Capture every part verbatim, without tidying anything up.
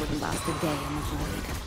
wouldn't last a day in the void.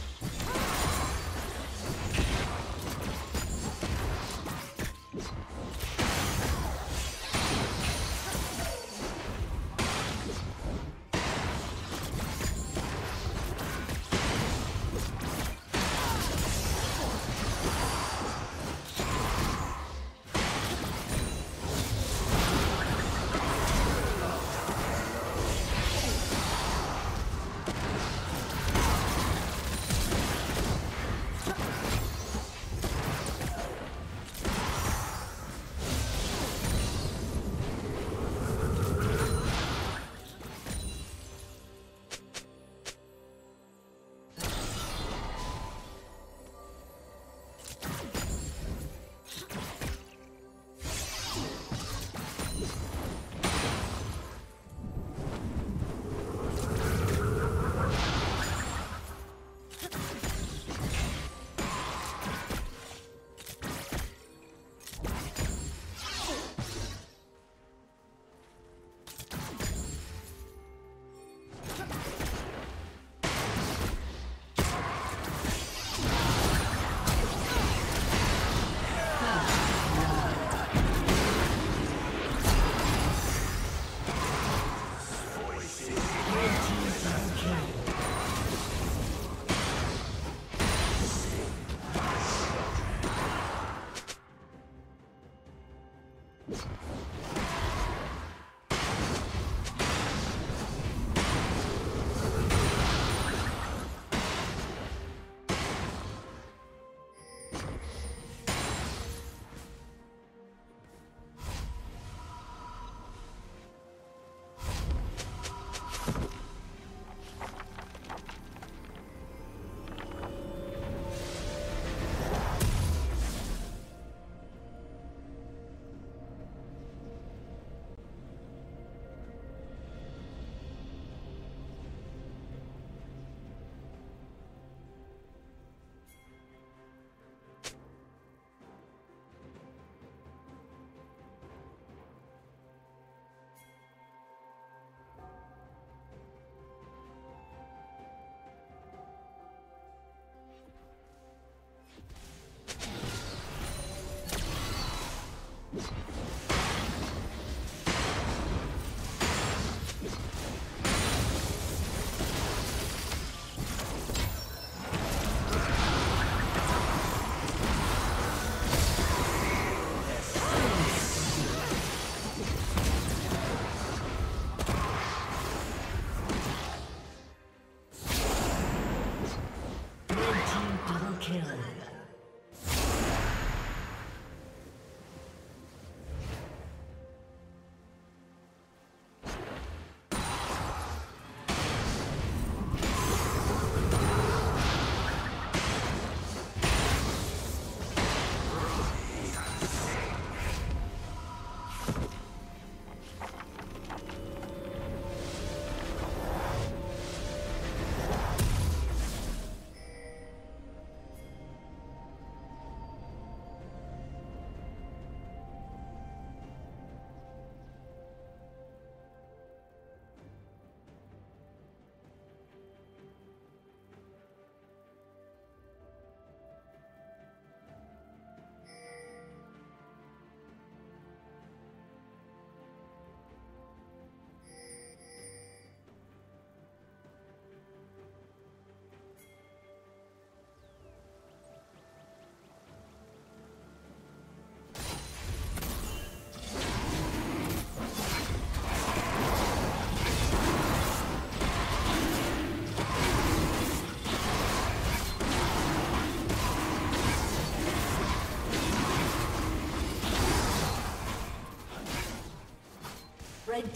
The red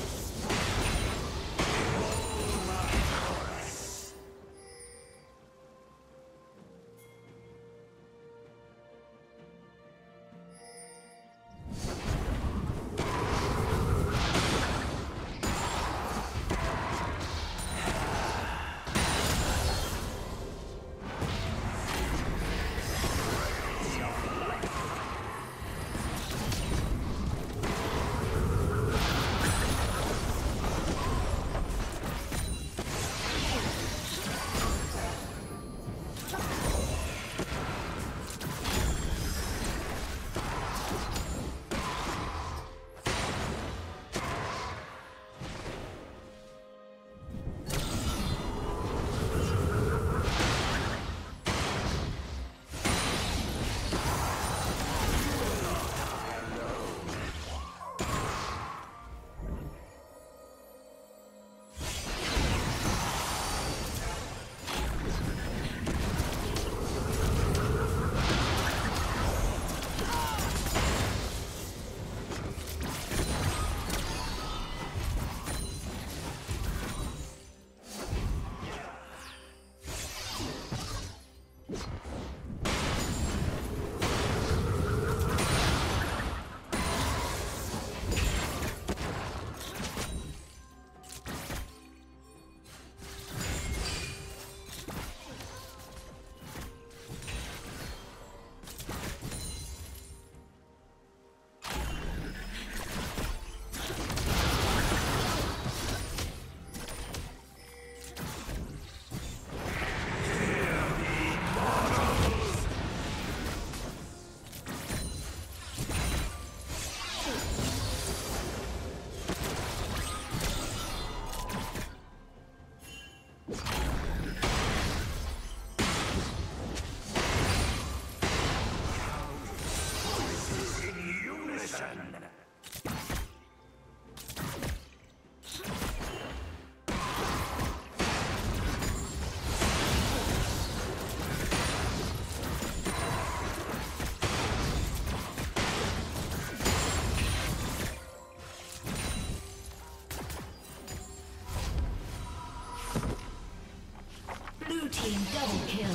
team double kill.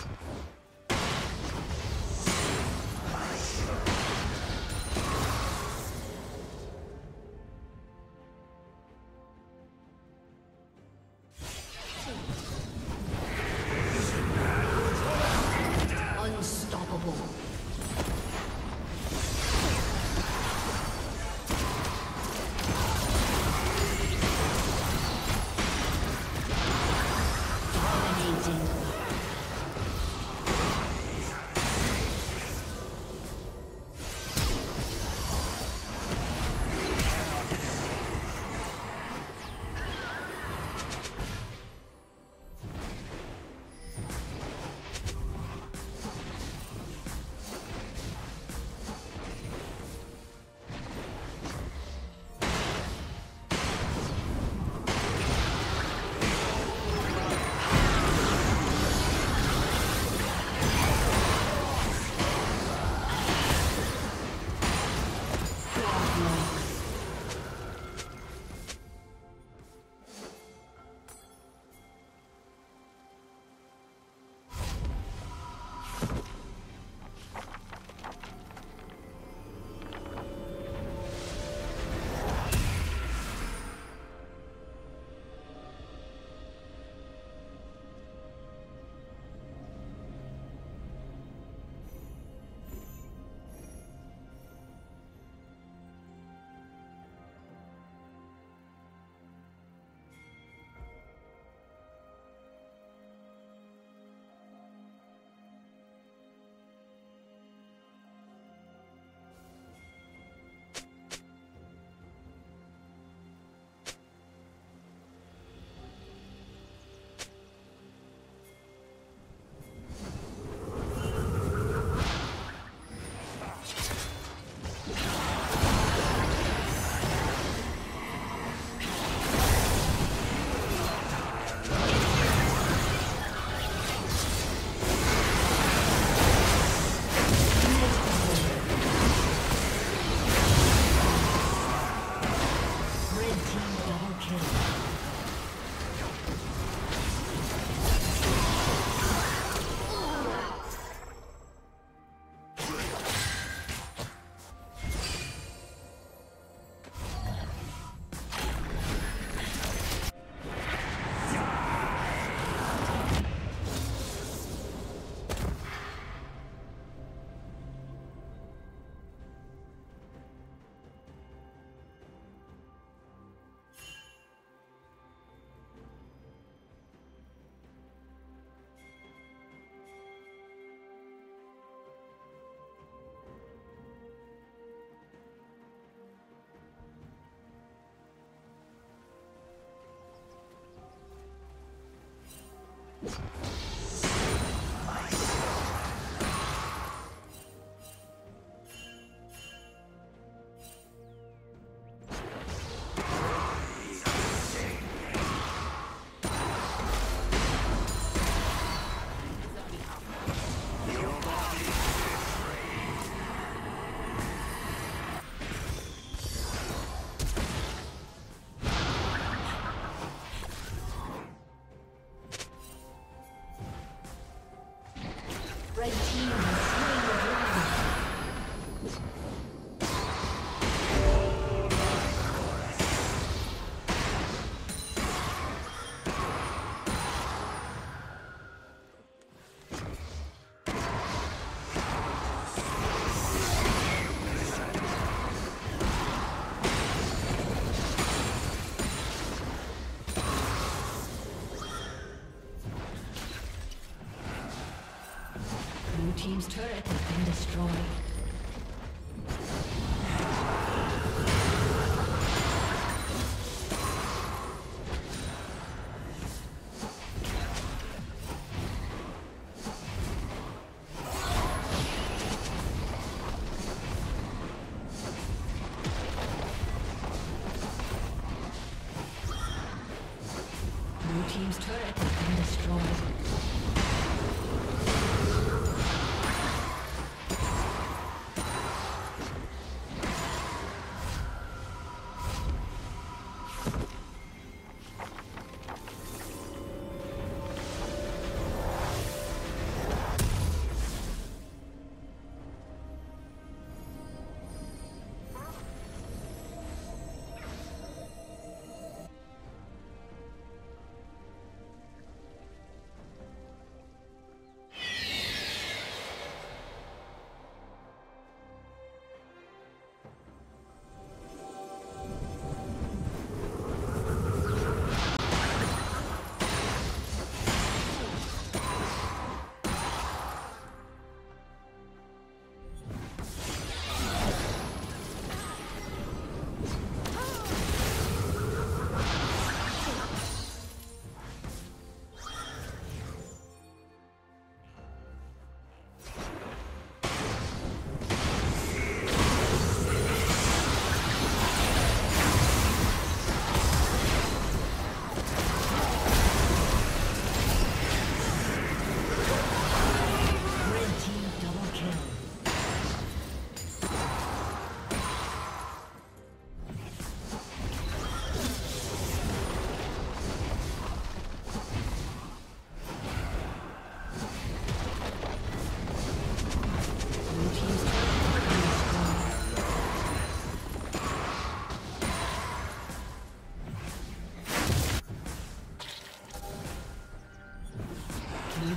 Nice. team's turret has been destroyed. Team's turret has been destroyed. Blue